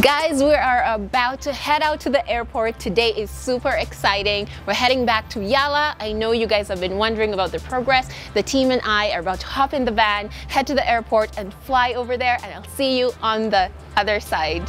Guys, we are about to head out to the airport. Today is super exciting. We're heading back to Yala. I know you guys have been wondering about the progress. The team and I are about to hop in the van, head to the airport and fly over there, and I'll see you on the other side.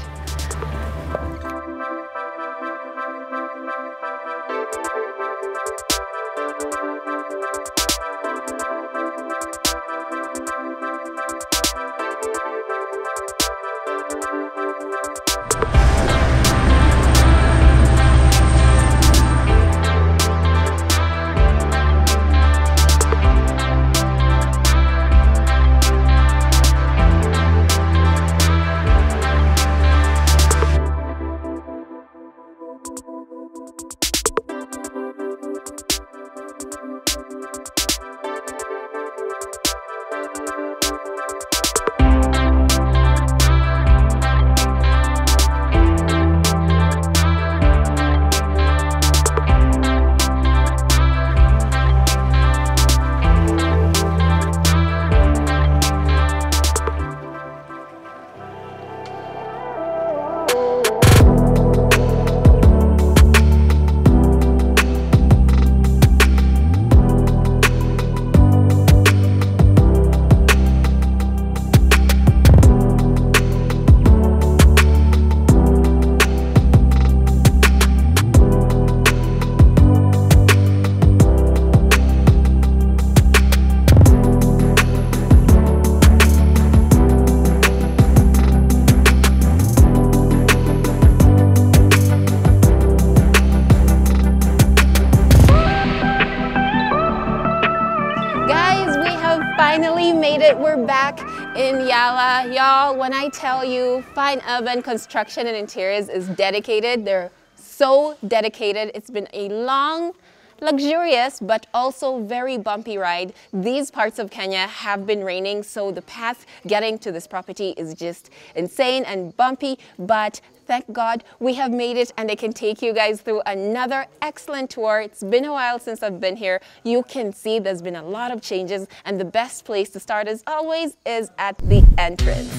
Finally made it. We're back in Yala. Y'all, when I tell you, Fine Urban Construction and Interiors is dedicated. They're so dedicated. It's been a long, luxurious, but also very bumpy ride. These parts of Kenya have been raining, so the path getting to this property is just insane and bumpy, but thank God we have made it, and I can take you guys through another excellent tour. It's been a while since I've been here. You can see there's been a lot of changes, and the best place to start, as always, is at the entrance.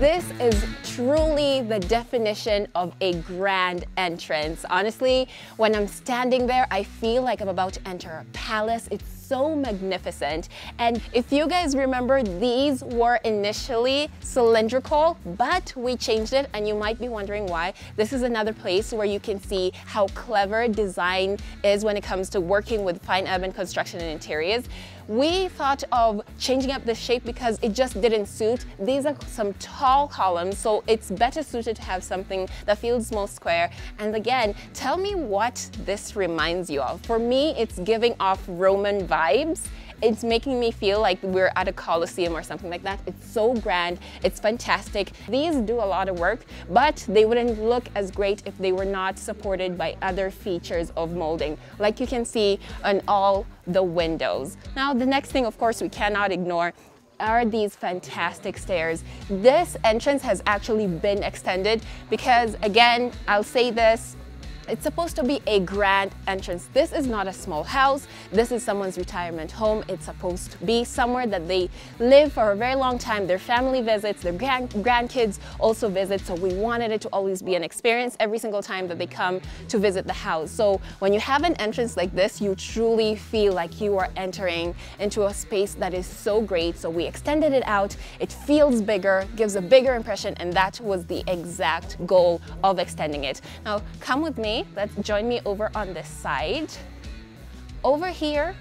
This is truly the definition of a grand entrance. Honestly, when I'm standing there, I feel like I'm about to enter a palace. It's so magnificent. And if you guys remember, these were initially cylindrical, but we changed it, and you might be wondering why. This is another place where you can see how clever design is when it comes to working with Fine Urban Construction and Interiors. We thought of changing up the shape because it just didn't suit. These are some tall columns, so it's better suited to have something that feels more square. And again, tell me what this reminds you of. For me, it's giving off Roman vibes. It's making me feel like we're at a Colosseum or something like that. It's so grand, it's fantastic. These do a lot of work, but they wouldn't look as great if they were not supported by other features of molding, like you can see on all the windows. Now, the next thing, of course, we cannot ignore are these fantastic stairs. This entrance has actually been extended because, again, I'll say this, it's supposed to be a grand entrance. This is not a small house. This is someone's retirement home. It's supposed to be somewhere that they live for a very long time. Their family visits, their grandkids also visit. So we wanted it to always be an experience every single time that they come to visit the house. So when you have an entrance like this, you truly feel like you are entering into a space that is so great. So we extended it out. It feels bigger, gives a bigger impression, and that was the exact goal of extending it. Now, come with me. Let's join me over on this side. Over here,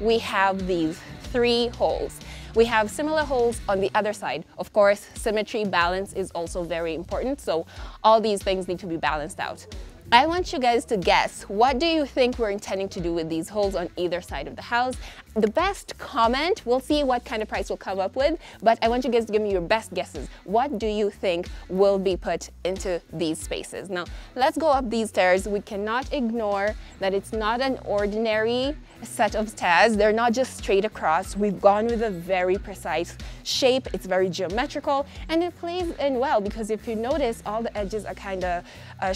we have these three holes. We have similar holes on the other side. Of course, symmetry, balance is also very important. So all these things need to be balanced out. I want you guys to guess, what do you think we're intending to do with these holes on either side of the house? The best comment, we'll see what kind of price we'll come up with, but I want you guys to give me your best guesses. What do you think will be put into these spaces? Now, let's go up these stairs. We cannot ignore that it's not an ordinary set of stairs. They're not just straight across. We've gone with a very precise shape. It's very geometrical, and it plays in well because if you notice, all the edges are kind of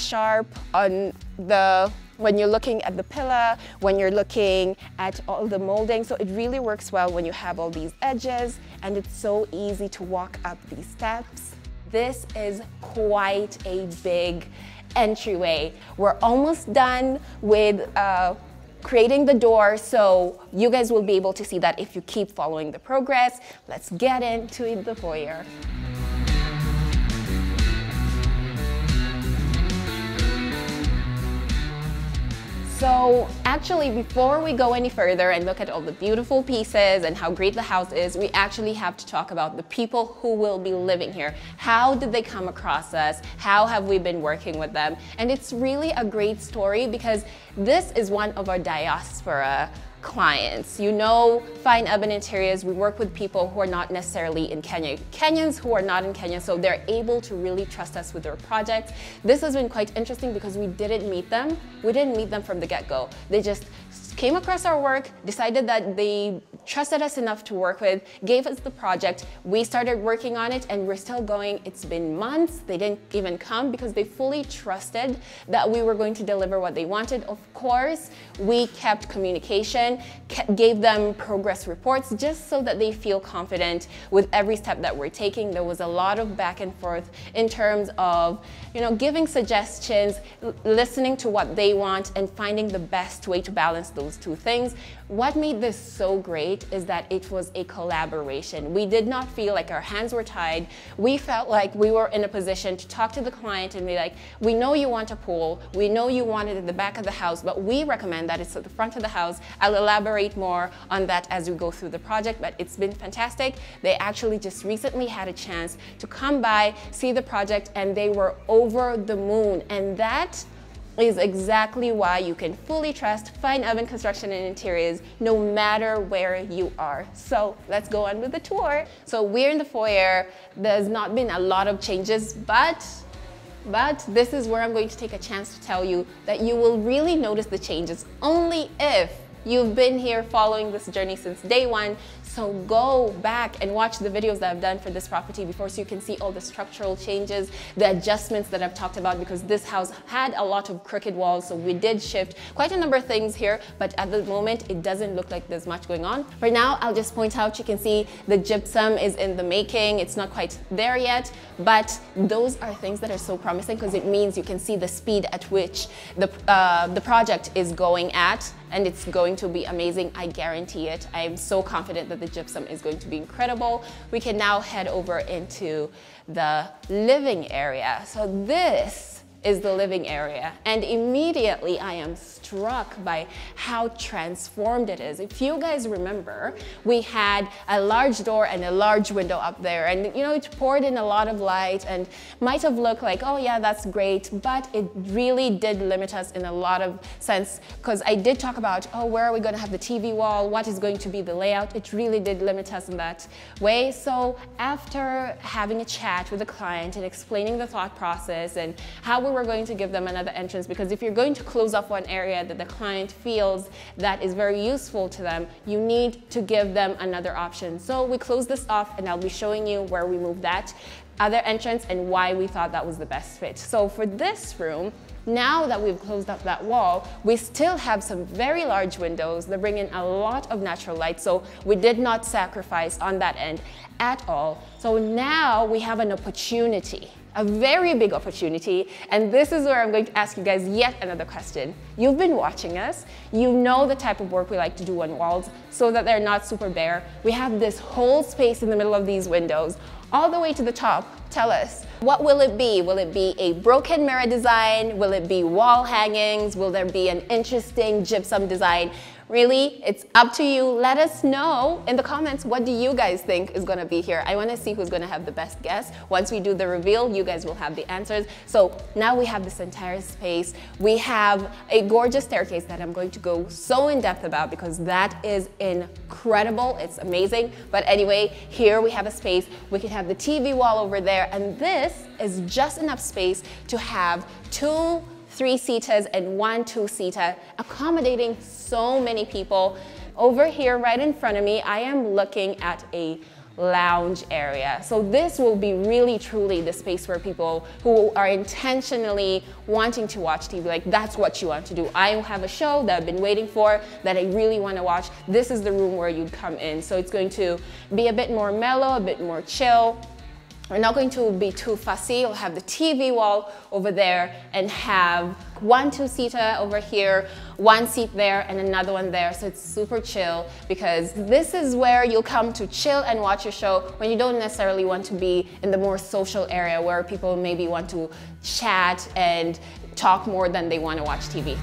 sharp on the when you're looking at the pillar, when you're looking at all the molding. So it really works well when you have all these edges, and it's so easy to walk up these steps. This is quite a big entryway. We're almost done with creating the door, so you guys will be able to see that if you keep following the progress. Let's get into the foyer. So actually, before we go any further and look at all the beautiful pieces and how great the house is, we actually have to talk about the people who will be living here. How did they come across us? How have we been working with them? And it's really a great story because this is one of our diaspora clients. You know, Fine Urban Interiors, we work with people who are not necessarily in Kenya, Kenyans who are not in Kenya, so they're able to really trust us with their projects. This has been quite interesting because we didn't meet them. We didn't meet them from the get-go. They just came across our work, decided that they trusted us enough to work with, gave us the project. We started working on it and we're still going. It's been months. They didn't even come because they fully trusted that we were going to deliver what they wanted. Of course, we kept communication, gave them progress reports just so that they feel confident with every step that we're taking. There was a lot of back and forth in terms of, you know, giving suggestions, listening to what they want and finding the best way to balance the two things. What made this so great is that it was a collaboration. We did not feel like our hands were tied. We felt like we were in a position to talk to the client and be like, we know you want a pool, we know you want it at the back of the house, but we recommend that it's at the front of the house. I'll elaborate more on that as we go through the project, but it's been fantastic. They actually just recently had a chance to come by, see the project, and they were over the moon. And that is exactly why you can fully trust Fine Urban Construction and Interiors no matter where you are. So let's go on with the tour. So we're in the foyer. There's not been a lot of changes, but this is where I'm going to take a chance to tell you that you will really notice the changes only if you've been here following this journey since day one. So go back and watch the videos that I've done for this property before so you can see all the structural changes, the adjustments that I've talked about, because this house had a lot of crooked walls, so we did shift quite a number of things here, but at the moment it doesn't look like there's much going on. For now, I'll just point out, you can see the gypsum is in the making. It's not quite there yet, but those are things that are so promising because it means you can see the speed at which the project is going at, and it's going to be amazing. I guarantee it. I am so confident that the gypsum is going to be incredible. We can now head over into the living area. So this is the living area, and immediately I am struck by how transformed it is. If you guys remember, we had a large door and a large window up there, and you know, it poured in a lot of light and might have looked like, oh yeah, that's great, but it really did limit us in a lot of sense, because I did talk about, oh, where are we going to have the TV wall, what is going to be the layout. It really did limit us in that way. So after having a chat with the client and explaining the thought process and how we were going to give them another entrance, because if you're going to close off one area that the client feels that is very useful to them, you need to give them another option. So we close this off, and I'll be showing you where we moved that other entrance and why we thought that was the best fit. So for this room, now that we've closed up that wall, we still have some very large windows that bring in a lot of natural light, so we did not sacrifice on that end at all. So now we have an opportunity, a very big opportunity, and this is where I'm going to ask you guys yet another question. You've been watching us, you know the type of work we like to do on walls so that they're not super bare. We have this whole space in the middle of these windows all the way to the top. Tell us, what will it be? Will it be a broken mirror design? Will it be wall hangings? Will there be an interesting gypsum design? Really, it's up to you. Let us know in the comments, what do you guys think is going to be here? I want to see who's going to have the best guess. Once we do the reveal, you guys will have the answers. So now we have this entire space. We have a gorgeous staircase that I'm going to go so in depth about because that is incredible. It's amazing. But anyway, here we have a space. We can have the TV wall over there. And this is just enough space to have two three-seaters and 1 two-seater, accommodating so many people. Over here, right in front of me, I am looking at a lounge area. So this will be really truly the space where people who are intentionally wanting to watch TV, like that's what you want to do. I have a show that I've been waiting for that I really want to watch. This is the room where you'd come in. So it's going to be a bit more mellow, a bit more chill. We're not going to be too fussy. We'll have the TV wall over there and have one two-seater over here, one seat there and another one there. So it's super chill because this is where you'll come to chill and watch your show when you don't necessarily want to be in the more social area where people maybe want to chat and talk more than they want to watch TV.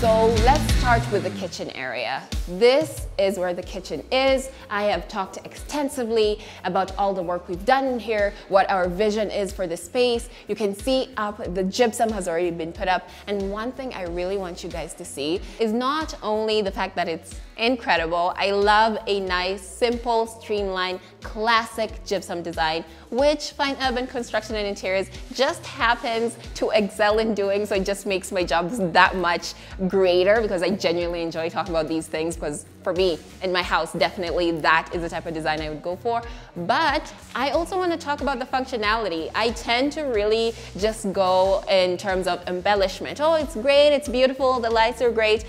So let's start with the kitchen area. This is where the kitchen is. I have talked extensively about all the work we've done in here, what our vision is for the space. You can see up, the gypsum has already been put up. And one thing I really want you guys to see is not only the fact that it's incredible, I love a nice, simple, streamlined, classic gypsum design, which Fine Urban Construction and Interiors just happens to excel in doing, so it just makes my job that much greater because I genuinely enjoy talking about these things because for me, in my house, definitely that is the type of design I would go for. But I also want to talk about the functionality. I tend to really just go in terms of embellishment. Oh, it's great, it's beautiful, the lights are great,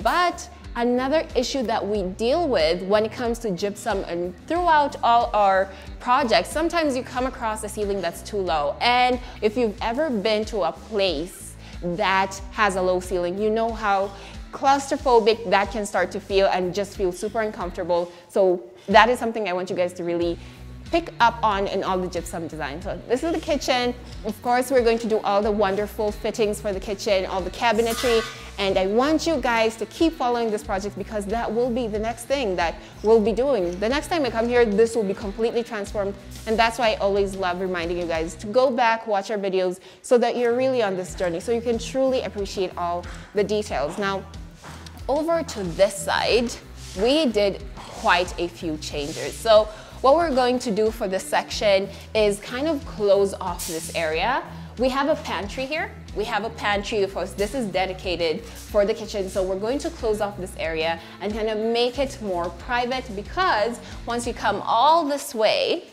but another issue that we deal with when it comes to gypsum and throughout all our projects, sometimes you come across a ceiling that's too low. And if you've ever been to a place that has a low ceiling, you know how claustrophobic that can start to feel and just feel super uncomfortable. So that is something I want you guys to really pick up on in all the gypsum design. So this is the kitchen. Of course, we're going to do all the wonderful fittings for the kitchen, all the cabinetry. And I want you guys to keep following this project because that will be the next thing that we'll be doing. The next time I come here, this will be completely transformed. And that's why I always love reminding you guys to go back, watch our videos so that you're really on this journey. So you can truly appreciate all the details. Now, over to this side, we did quite a few changes. So what we're going to do for this section is kind of close off this area. We have a pantry here. We have a pantry, of course, this is dedicated for the kitchen. So we're going to close off this area and kind of make it more private because once you come all this way,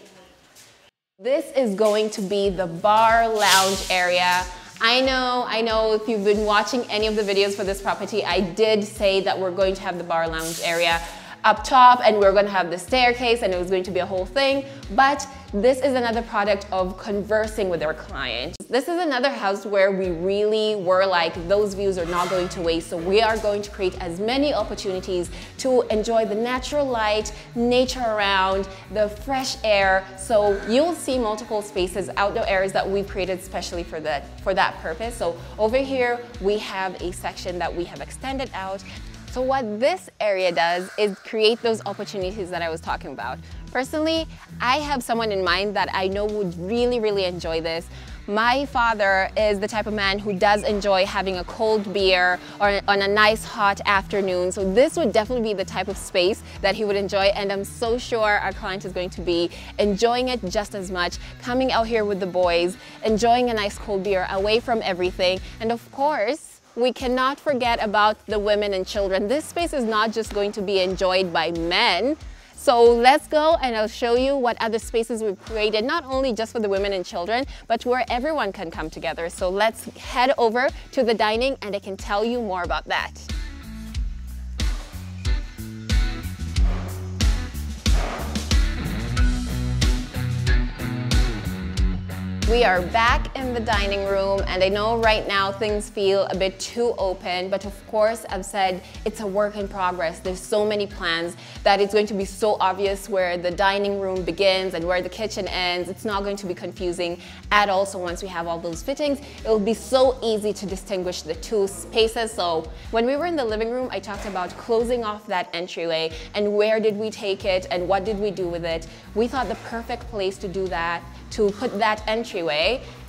this is going to be the bar lounge area. I know if you've been watching any of the videos for this property, I did say that we're going to have the bar lounge area up top and we're going to have the staircase and it was going to be a whole thing. But this is another product of conversing with our client. This is another house where we really were like, those views are not going to waste. So we are going to create as many opportunities to enjoy the natural light, nature around, the fresh air. So you'll see multiple spaces, outdoor areas that we created especially for that purpose. So over here, we have a section that we have extended out. So what this area does is create those opportunities that I was talking about. Personally, I have someone in mind that I know would really, really enjoy this. My father is the type of man who does enjoy having a cold beer or on a nice hot afternoon. So this would definitely be the type of space that he would enjoy. And I'm so sure our client is going to be enjoying it just as much, coming out here with the boys, enjoying a nice cold beer away from everything. And of course, we cannot forget about the women and children. This space is not just going to be enjoyed by men. So let's go and I'll show you what other spaces we've created, not only just for the women and children, but where everyone can come together. So let's head over to the dining and I can tell you more about that. We are back in the dining room and I know right now things feel a bit too open, but of course I've said it's a work in progress. There's so many plans that it's going to be so obvious where the dining room begins and where the kitchen ends. It's not going to be confusing at all. So once we have all those fittings, it'll be so easy to distinguish the two spaces. So when we were in the living room, I talked about closing off that entryway and where did we take it and what did we do with it. We thought the perfect place to do that, to put that entryway,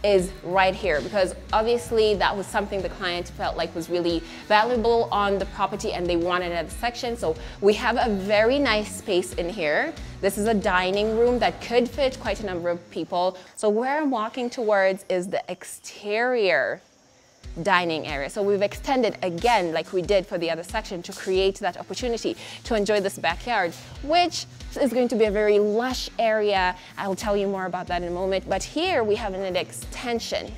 is right here because obviously that was something the client felt like was really valuable on the property and they wanted another section. So we have a very nice space in here. This is a dining room that could fit quite a number of people. So where I'm walking towards is the exterior dining area. So we've extended again, like we did for the other section, to create that opportunity to enjoy this backyard, which is going to be a very lush area. I'll tell you more about that in a moment. But here we have an extension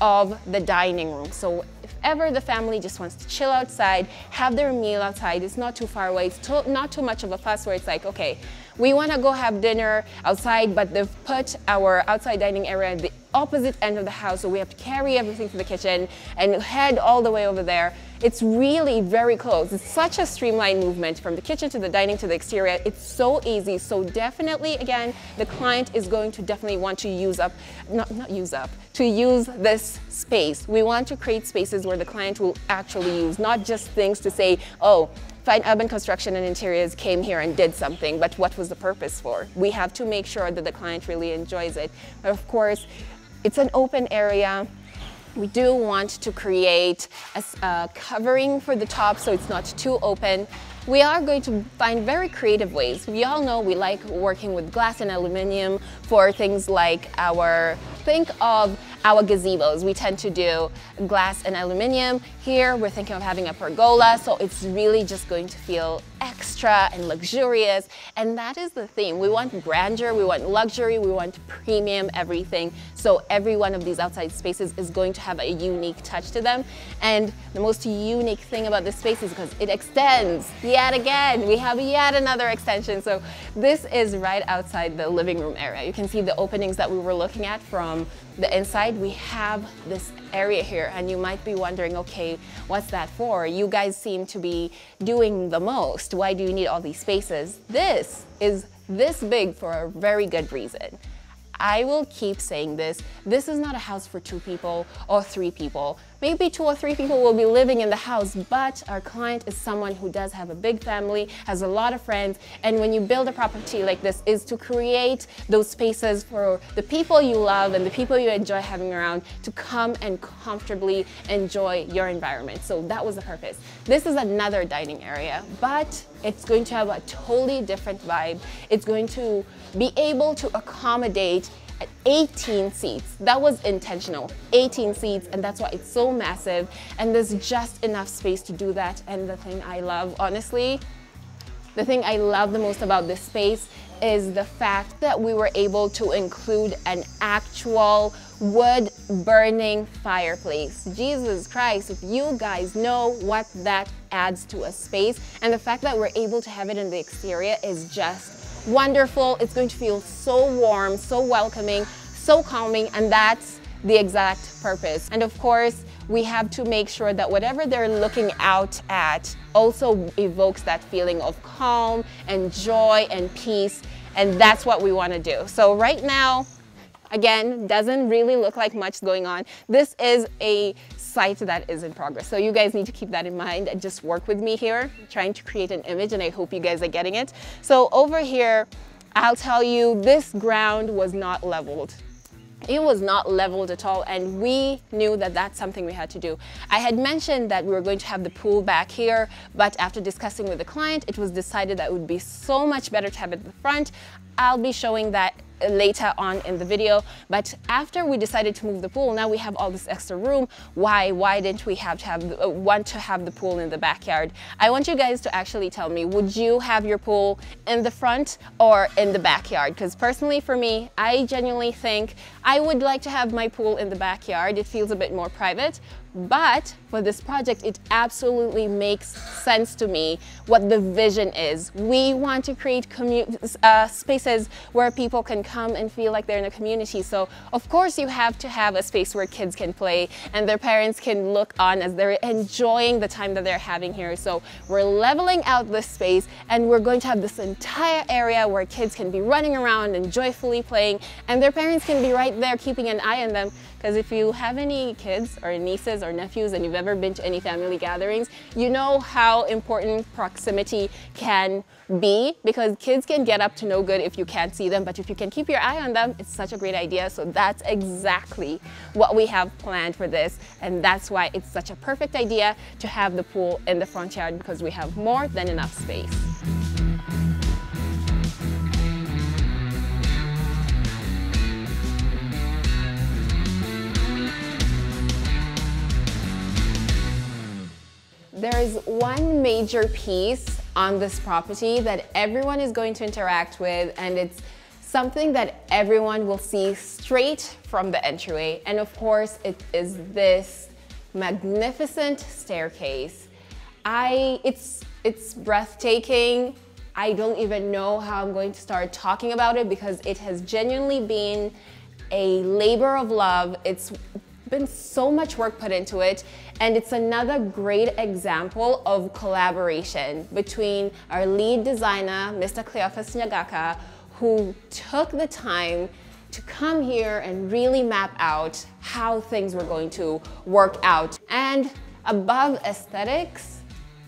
of the dining room. So if ever the family just wants to chill outside, have their meal outside, it's not too far away, it's not too much of a fuss where it's like, okay, we want to go have dinner outside, but they've put our outside dining area at the opposite end of the house, so we have to carry everything to the kitchen and head all the way over there. It's really very close. It's such a streamlined movement from the kitchen to the dining to the exterior. It's so easy. So definitely, again, the client is going to definitely want to use this space. We want to create spaces where the client will actually use, not just things to say, oh, Fine Urban Construction and Interiors came here and did something, but what was the purpose for? We have to make sure that the client really enjoys it. But of course, it's an open area. We do want to create a covering for the top so it's not too open. We are going to find very creative ways. We all know we like working with glass and aluminum for things like our, think of our gazebos. We tend to do glass and aluminum. Here we're thinking of having a pergola, so it's really just going to feel extra and luxurious, and that is the theme. We want grandeur, we want luxury, we want premium everything. So every one of these outside spaces is going to have a unique touch to them, and the most unique thing about this space is because it extends yet again. We have yet another extension. So this is right outside the living room area. You can see the openings that we were looking at from the inside. We have this area here, and you might be wondering, okay, what's that for? You guys seem to be doing the most. Why do you need all these spaces? This is this big for a very good reason. I will keep saying this. This is not a house for 2 people or 3 people. Maybe 2 or 3 people will be living in the house, but our client is someone who does have a big family, has a lot of friends, and when you build a property like this, is to create those spaces for the people you love and the people you enjoy having around to come and comfortably enjoy your environment. So that was the purpose. This is another dining area, but it's going to have a totally different vibe. It's going to be able to accommodate 18 seats. That was intentional. 18 seats, and that's why it's so massive, and there's just enough space to do that. And the thing I love, honestly, the thing I love the most about this space is the fact that we were able to include an actual wood burning fireplace. Jesus Christ, if you guys know what that adds to a space, and the fact that we're able to have it in the exterior is just wonderful. It's going to feel so warm, so welcoming, so calming, and that's the exact purpose. And of course, we have to make sure that whatever they're looking out at also evokes that feeling of calm and joy and peace, and that's what we want to do. So right now, again, doesn't really look like much going on. This is a site that is in progress, so you guys need to keep that in mind and just work with me here. I'm trying to create an image, and I hope you guys are getting it. So over here, I'll tell you, this ground was not leveled. It was not leveled at all, and we knew that that's something we had to do. I had mentioned that we were going to have the pool back here, but after discussing with the client, it was decided that it would be so much better to have it at the front. I'll be showing that later on in the video. But after we decided to move the pool, now we have all this extra room. Why didn't we want to have the pool in the backyard? I want you guys to actually tell me, would you have your pool in the front or in the backyard? Because personally for me, I genuinely think I would like to have my pool in the backyard. It feels a bit more private. But for this project, it absolutely makes sense to me what the vision is. We want to create spaces where people can come and feel like they're in a community. So of course you have to have a space where kids can play and their parents can look on as they're enjoying the time that they're having here. So we're leveling out this space, and we're going to have this entire area where kids can be running around and joyfully playing, and their parents can be right there keeping an eye on them. Because if you have any kids or nieces or nephews and you've ever been to any family gatherings, you know how important proximity can be, because kids can get up to no good if you can't see them, but if you can keep your eye on them, it's such a great idea. So that's exactly what we have planned for this, and that's why it's such a perfect idea to have the pool in the front yard, because we have more than enough space. There is one major piece on this property that everyone is going to interact with, and it's something that everyone will see straight from the entryway. And of course, it is this magnificent staircase. It's breathtaking. I don't even know how I'm going to start talking about it because it has genuinely been a labor of love. It's been so much work put into it, and it's another great example of collaboration between our lead designer, Mr. Cleophas Nyagaka, who took the time to come here and really map out how things were going to work out. And above aesthetics,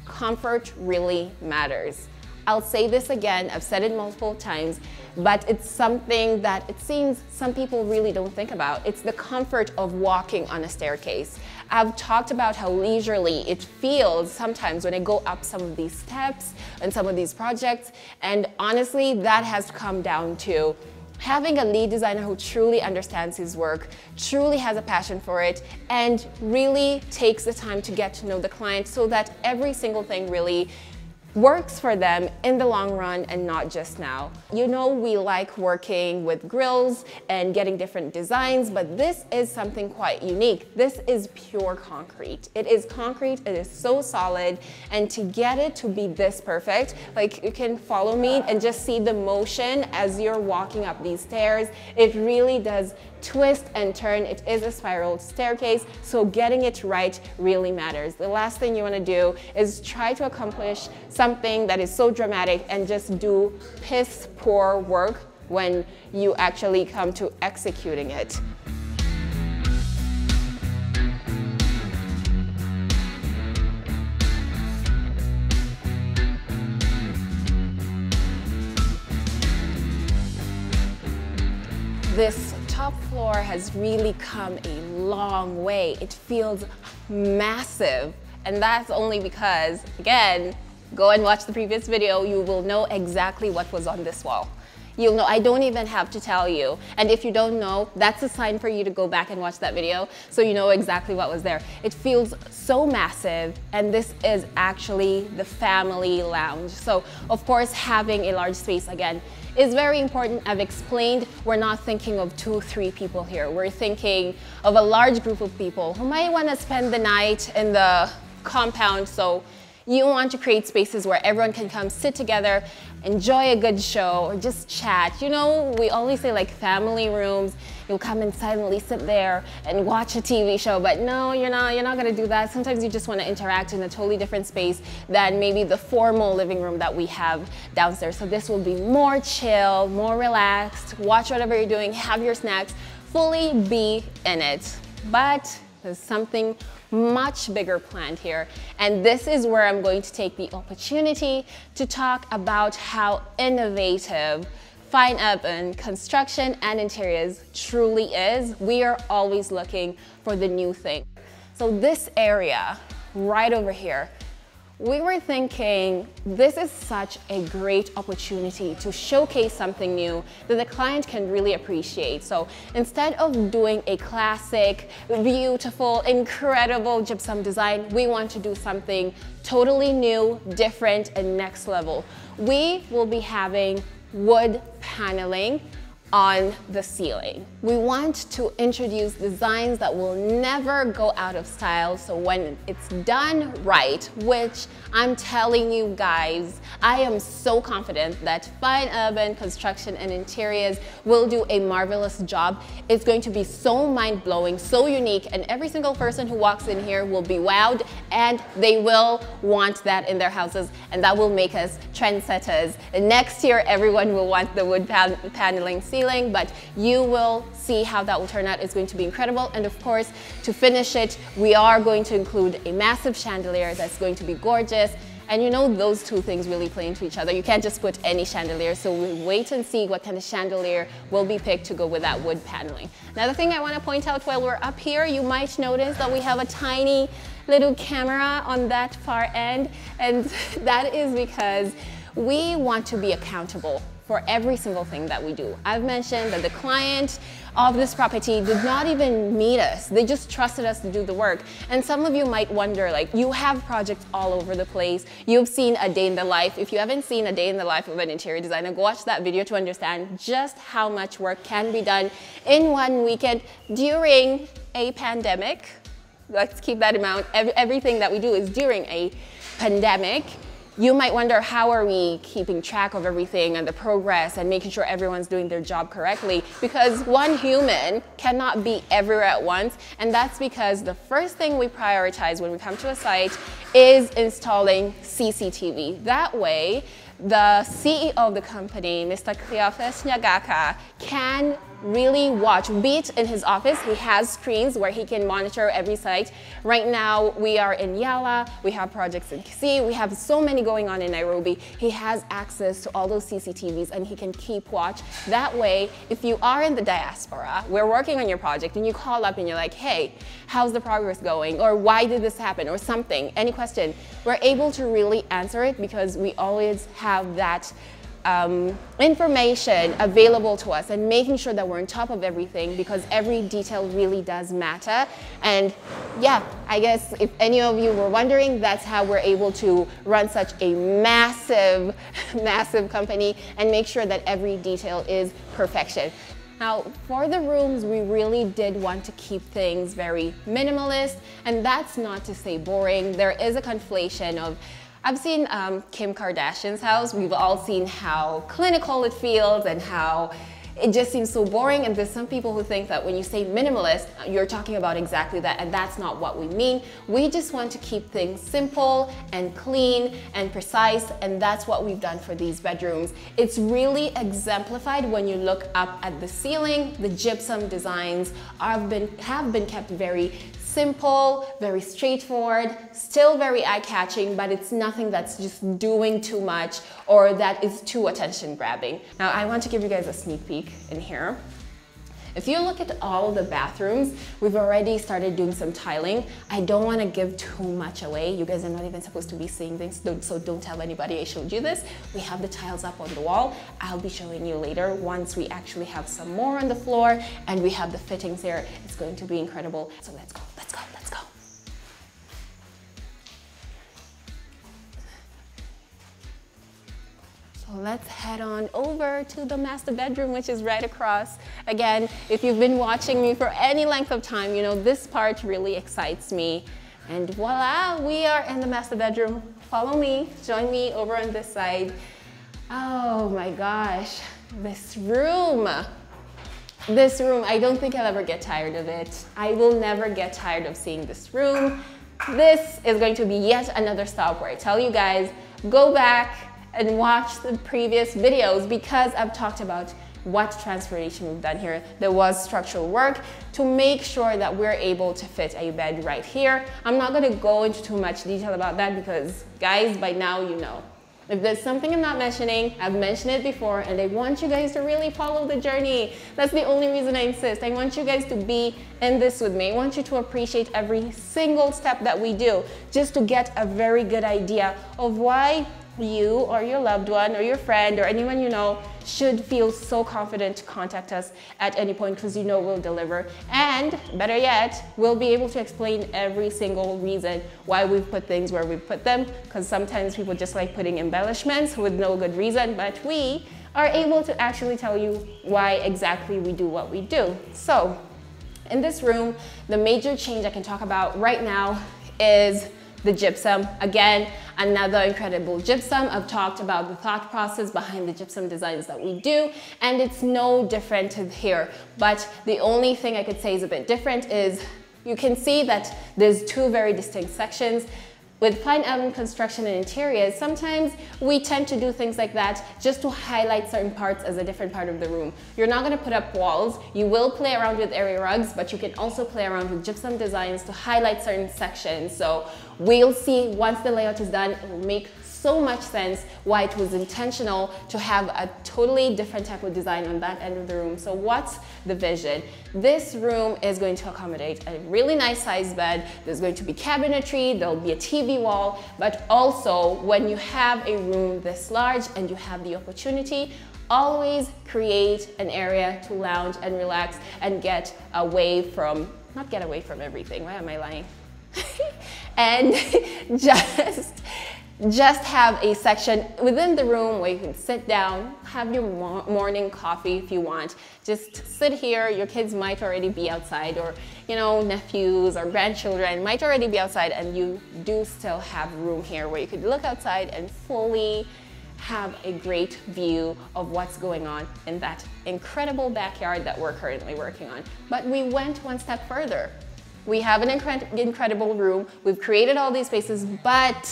comfort really matters. I'll say this again, I've said it multiple times, but it's something that it seems some people really don't think about. It's the comfort of walking on a staircase. I've talked about how leisurely it feels sometimes when I go up some of these steps and some of these projects, and honestly, that has come down to having a lead designer who truly understands his work, truly has a passion for it, and really takes the time to get to know the client so that every single thing really works for them in the long run and not just now. You know, we like working with grills and getting different designs, but this is something quite unique. This is pure concrete. It is concrete, it is so solid, and to get it to be this perfect, like you can follow me and just see the motion as you're walking up these stairs. It really does twist and turn. It is a spiral staircase, so getting it right really matters. The last thing you want to do is try to accomplish something that is so dramatic and just do piss poor work when you actually come to executing it. This top floor has really come a long way. It feels massive, and that's only because, again, go and watch the previous video, you will know exactly what was on this wall. You'll know, I don't even have to tell you. And if you don't know, that's a sign for you to go back and watch that video so you know exactly what was there. It feels so massive, and this is actually the family lounge. So of course, having a large space again is very important. I've explained, we're not thinking of 2-3 people here. We're thinking of a large group of people who might want to spend the night in the compound. So you want to create spaces where everyone can come sit together, enjoy a good show, or just chat. You know, we always say like family rooms, you'll come and silently sit there and watch a TV show, but no, you're not gonna do that. Sometimes you just wanna interact in a totally different space than maybe the formal living room that we have downstairs. So this will be more chill, more relaxed, watch whatever you're doing, have your snacks, fully be in it. But there's something much bigger planned here. And this is where I'm going to take the opportunity to talk about how innovative Fine Urban Construction and Interiors truly is. We are always looking for the new thing. So this area right over here, we were thinking this is such a great opportunity to showcase something new that the client can really appreciate. So instead of doing a classic, beautiful, incredible gypsum design, we want to do something totally new, different, and next level. We will be having wood paneling on the ceiling. We want to introduce designs that will never go out of style, so when it's done right, which I'm telling you guys, I am so confident that Fine Urban Construction and Interiors will do a marvelous job. It's going to be so mind-blowing, so unique, and every single person who walks in here will be wowed, and they will want that in their houses, and that will make us trendsetters. And next year, everyone will want the wood paneling ceiling, but you will see how that will turn out. It's going to be incredible. And of course, to finish it, we are going to include a massive chandelier that's going to be gorgeous. And you know, those two things really play into each other. You can't just put any chandelier. So we'll wait and see what kind of chandelier will be picked to go with that wood paneling. Another thing I want to point out while we're up here, you might notice that we have a tiny little camera on that far end. And that is because we want to be accountable for every single thing that we do. I've mentioned that the client of this property did not even meet us. They just trusted us to do the work. And some of you might wonder, like, you have projects all over the place. You've seen A Day in the Life. If you haven't seen A Day in the Life of an Interior Designer, go watch that video to understand just how much work can be done in one weekend during a pandemic. Let's keep that in mind. Everything that we do is during a pandemic. You might wonder, how are we keeping track of everything and the progress and making sure everyone's doing their job correctly? Because one human cannot be everywhere at once. And that's because the first thing we prioritize when we come to a site is installing CCTV. That way, the CEO of the company, Mr. Cleophas Nyagaka, can really watch, be it in his office. He has screens where he can monitor every site. Right now, we are in Yala, we have projects in Kisii, we have so many going on in Nairobi. He has access to all those CCTVs and he can keep watch. That way, if you are in the diaspora, we're working on your project and you call up and you're like, hey, how's the progress going? Or why did this happen? Or something, any question. We're able to really answer it because we always have that information available to us, and making sure that we're on top of everything, because every detail really does matter. And yeah, I guess if any of you were wondering, that's how we're able to run such a massive, massive company and make sure that every detail is perfection. Now, for the rooms, we really did want to keep things very minimalist, and that's not to say boring. There is a conflation of, I've seen Kim Kardashian's house. We've all seen how clinical it feels and how it just seems so boring. And there's some people who think that when you say minimalist, you're talking about exactly that, and that's not what we mean. We just want to keep things simple and clean and precise, and that's what we've done for these bedrooms. It's really exemplified when you look up at the ceiling. The gypsum designs have been kept very simple, very straightforward, still very eye-catching, but it's nothing that's just doing too much or that is too attention-grabbing. Now, I want to give you guys a sneak peek in here. If you look at all the bathrooms, we've already started doing some tiling. I don't want to give too much away. You guys are not even supposed to be seeing things, so don't tell anybody I showed you this. We have the tiles up on the wall. I'll be showing you later once we actually have some more on the floor and we have the fittings here. It's going to be incredible. So let's go, let's go, let's go. Let's head on over to the master bedroom, which is right across. Again, if you've been watching me for any length of time, you know this part really excites me. And voila, we are in the master bedroom. Follow me, join me over on this side. Oh my gosh, this room. This room, I don't think I'll ever get tired of it. I will never get tired of seeing this room. This is going to be yet another stop where I tell you guys, go back and watch the previous videos, because I've talked about what transformation we've done here. There was structural work to make sure that we're able to fit a bed right here. I'm not gonna go into too much detail about that because guys, by now you know. If there's something I'm not mentioning, I've mentioned it before, and I want you guys to really follow the journey. That's the only reason I insist. I want you guys to be in this with me. I want you to appreciate every single step that we do, just to get a very good idea of why you or your loved one or your friend or anyone you know should feel so confident to contact us at any point, because you know we'll deliver. And better yet, we'll be able to explain every single reason why we've put things where we put them, because sometimes people just like putting embellishments with no good reason, but we are able to actually tell you why exactly we do what we do. So in this room, the major change I can talk about right now is the gypsum. Again, another incredible gypsum. I've talked about the thought process behind the gypsum designs that we do, and it's no different here. But the only thing I could say is a bit different is you can see that there's two very distinct sections. With Fine Urban Construction and Interiors, sometimes we tend to do things like that just to highlight certain parts as a different part of the room. You're not going to put up walls. You will play around with area rugs, but you can also play around with gypsum designs to highlight certain sections. So we'll see once the layout is done, it will make so much sense why it was intentional to have a totally different type of design on that end of the room. So what's the vision? This room is going to accommodate a really nice sized bed. There's going to be cabinetry, there'll be a TV wall, but also when you have a room this large and you have the opportunity, always create an area to lounge and relax and get away from, not get away from everything, why am I lying? And just have a section within the room where you can sit down, have your morning coffee if you want. Just sit here. Your kids might already be outside, or you know, nephews or grandchildren might already be outside, and you do still have room here where you could look outside and fully have a great view of what's going on in that incredible backyard that we're currently working on. But we went one step further. We have an incredible room. We've created all these spaces, but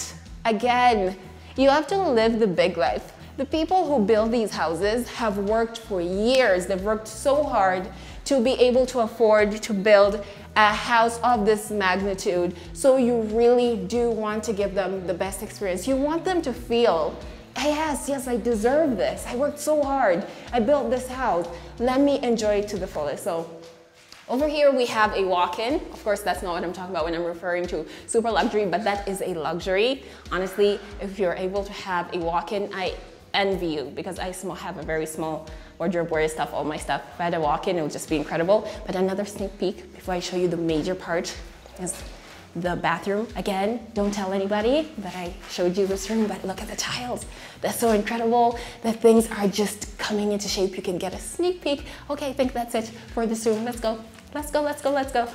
again, you have to live the big life. The people who build these houses have worked for years. They've worked so hard to be able to afford to build a house of this magnitude. So you really do want to give them the best experience. You want them to feel, yes, I deserve this. I worked so hard. I built this house. Let me enjoy it to the fullest. So over here we have a walk-in. Of course, that's not what I'm talking about when I'm referring to super luxury, but that is a luxury. Honestly, if you're able to have a walk-in, I envy you, because I have a very small wardrobe where I stuff all my stuff. If I had a walk-in, it would just be incredible. But another sneak peek before I show you the major part is the bathroom. Again, don't tell anybody that I showed you this room, but look at the tiles. That's so incredible. The things are just coming into shape. You can get a sneak peek. Okay, I think that's it for this room. Let's go. Let's go, let's go, let's go.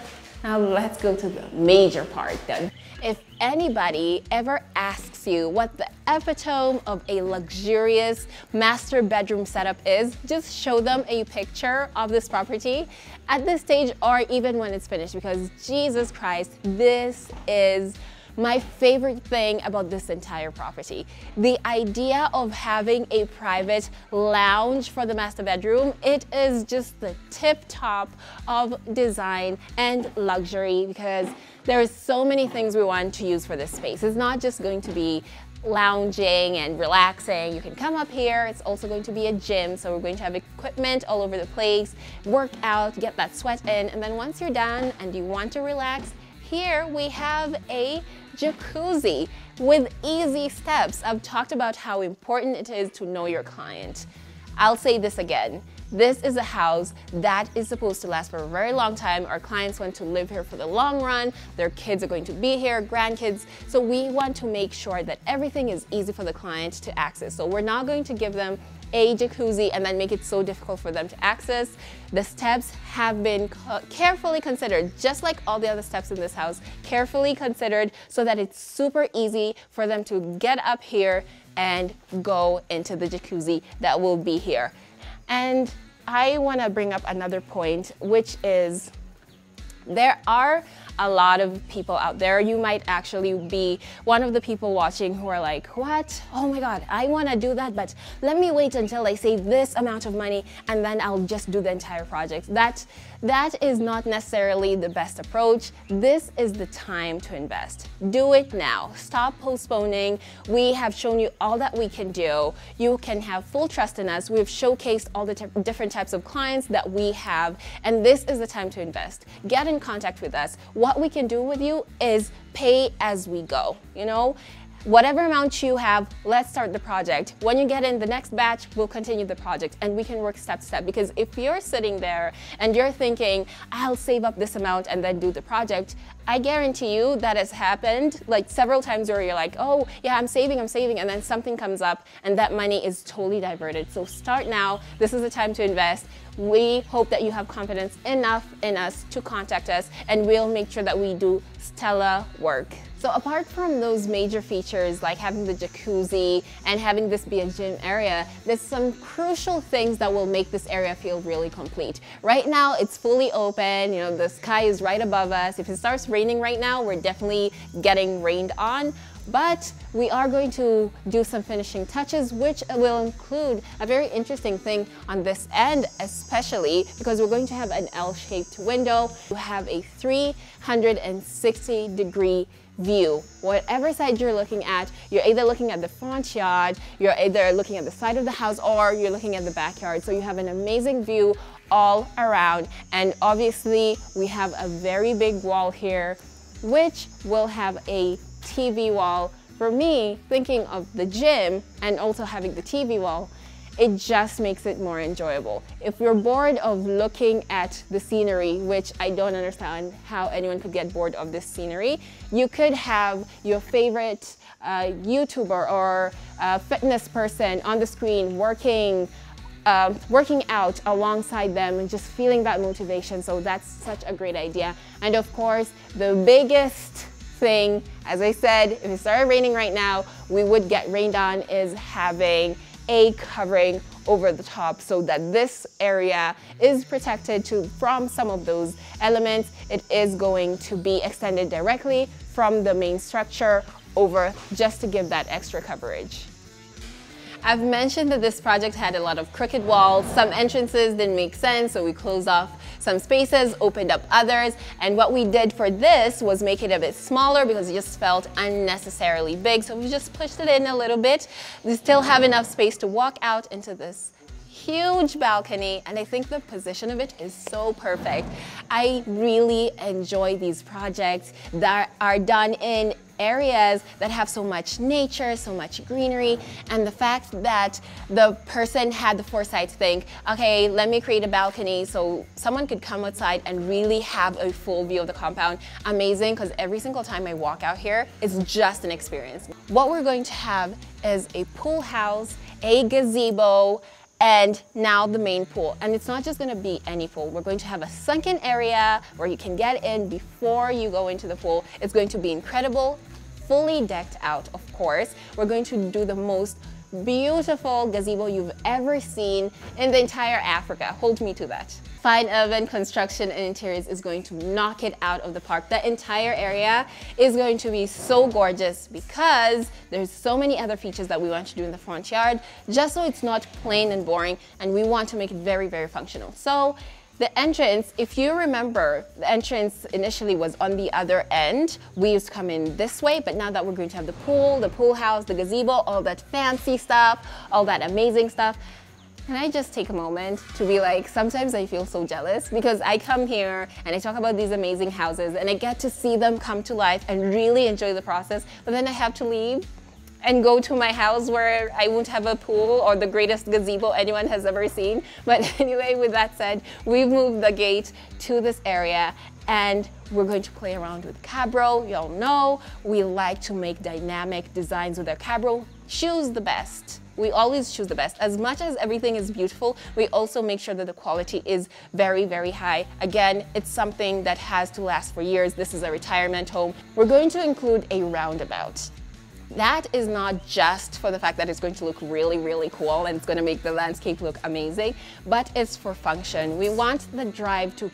Now let's go to the major part then. If anybody ever asks you what the epitome of a luxurious master bedroom setup is, just show them a picture of this property at this stage or even when it's finished, because Jesus Christ, this is my favorite thing about this entire property. The idea of having a private lounge for the master bedroom, it is just the tip top of design and luxury, because there are so many things we want to use for this space. It's not just going to be lounging and relaxing. You can come up here. It's also going to be a gym, so we're going to have equipment all over the place, work out, get that sweat in, and then once you're done and you want to relax, here we have a jacuzzi with easy steps. I've talked about how important it is to know your client. I'll say this again. This is a house that is supposed to last for a very long time. Our clients want to live here for the long run. Their kids are going to be here, grandkids. So we want to make sure that everything is easy for the client to access. So we're not going to give them a jacuzzi and then make it so difficult for them to access. The steps have been carefully considered, just like all the other steps in this house, carefully considered so that it's super easy for them to get up here and go into the jacuzzi that will be here. And I want to bring up another point, which is there are a lot of people out there. You might actually be one of the people watching who are like, what? Oh my God, I want to do that, but let me wait until I save this amount of money and then I'll just do the entire project. That is not necessarily the best approach. This is the time to invest. Do it now. Stop postponing. We have shown you all that we can do. You can have full trust in us. We've showcased all the different types of clients that we have, and this is the time to invest. Get in contact with us. What we can do with you is pay as we go, you know? Whatever amount you have, let's start the project. When you get in the next batch, we'll continue the project and we can work step to step, because if you're sitting there and you're thinking, I'll save up this amount and then do the project, I guarantee you that has happened like several times where you're like, oh yeah, I'm saving, and then something comes up and that money is totally diverted. So start now. This is the time to invest. We hope that you have confidence enough in us to contact us, and we'll make sure that we do stellar work. So apart from those major features like having the jacuzzi and having this be a gym area, there's some crucial things that will make this area feel really complete. Right now, it's fully open. You know, the sky is right above us. If it starts raining right now, we're definitely getting rained on. But we are going to do some finishing touches, which will include a very interesting thing on this end, especially because we're going to have an L-shaped window. You have a 360-degree view. Whatever side you're looking at, you're either looking at the front yard, you're either looking at the side of the house, or you're looking at the backyard. So you have an amazing view all around. And obviously we have a very big wall here, which will have a TV wall. For me, thinking of the gym and also having the TV wall, it just makes it more enjoyable. If you're bored of looking at the scenery, which I don't understand how anyone could get bored of this scenery, you could have your favorite YouTuber or fitness person on the screen working out alongside them and just feeling that motivation. So that's such a great idea. And of course, the biggest thing, as I said, if it started raining right now, we would get rained on, is having a covering over the top so that this area is protected from some of those elements. It is going to be extended directly from the main structure over, just to give that extra coverage. I've mentioned that this project had a lot of crooked walls. Some entrances didn't make sense, so we closed off some spaces, opened up others, and what we did for this was make it a bit smaller because it just felt unnecessarily big, so we just pushed it in a little bit. We still have enough space to walk out into this huge balcony, and I think the position of it is so perfect. I really enjoy these projects that are done in areas that have so much nature, so much greenery, and the fact that the person had the foresight to think, okay, let me create a balcony so someone could come outside and really have a full view of the compound. Amazing, because every single time I walk out here, it's just an experience. What we're going to have is a pool house, a gazebo, and now the main pool. And it's not just going to be any pool. We're going to have a sunken area where you can get in before you go into the pool. It's going to be incredible, fully decked out, of course. We're going to do the most beautiful gazebo you've ever seen in the entire Africa. Hold me to that. Fine Urban Construction and Interiors is going to knock it out of the park. The entire area is going to be so gorgeous because there's so many other features that we want to do in the front yard, just so it's not plain and boring, and we want to make it very, very functional. So the entrance, if you remember, the entrance initially was on the other end. We used to come in this way, but now that we're going to have the pool house, the gazebo, all that fancy stuff, all that amazing stuff. Can I just take a moment to be like, sometimes I feel so jealous because I come here and I talk about these amazing houses and I get to see them come to life and really enjoy the process, but then I have to leave and go to my house where I won't have a pool or the greatest gazebo anyone has ever seen. But anyway, with that said, we've moved the gate to this area and we're going to play around with Cabro. Y'all know we like to make dynamic designs with our Cabro. Choose the best. We always choose the best. As much as everything is beautiful, we also make sure that the quality is very, very high. Again, it's something that has to last for years. This is a retirement home. We're going to include a roundabout. That is not just for the fact that it's going to look really, really cool and it's going to make the landscape look amazing, but it's for function. We want the drive to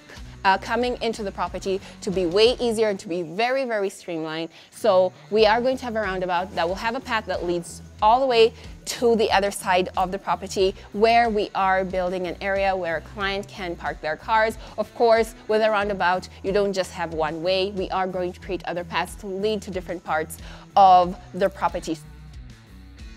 coming into the property to be way easier and to be very, very streamlined. So we are going to have a roundabout that will have a path that leads all the way to the other side of the property, where we are building an area where a client can park their cars. Of course, with a roundabout, you don't just have one way. We are going to create other paths to lead to different parts of the property.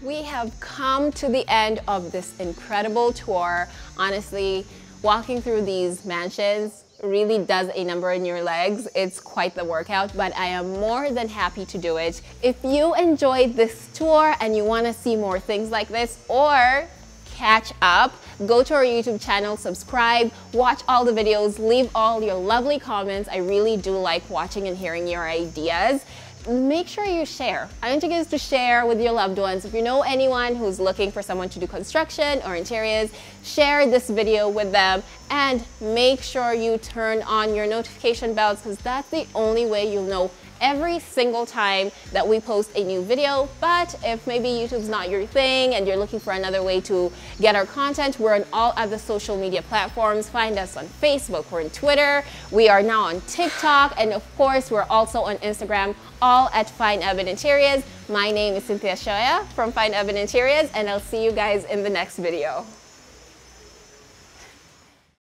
We have come to the end of this incredible tour. Honestly, walking through these mansions really does a number on your legs. It's quite the workout, but I am more than happy to do it. If you enjoyed this tour and you want to see more things like this or catch up, go to our YouTube channel, subscribe, watch all the videos, leave all your lovely comments. I really do like watching and hearing your ideas. Make sure you share. I want you guys to share with your loved ones. If you know anyone who's looking for someone to do construction or interiors, share this video with them, and make sure you turn on your notification bells, because that's the only way you'll know every single time that we post a new video. But if maybe YouTube's not your thing and you're looking for another way to get our content, we're on all other social media platforms. Find us on Facebook, we're on Twitter, we are now on TikTok, and of course we're also on Instagram, all at Fine Urban Interiors. My name is Cynthia Shoya from Fine Urban Interiors, and I'll see you guys in the next video.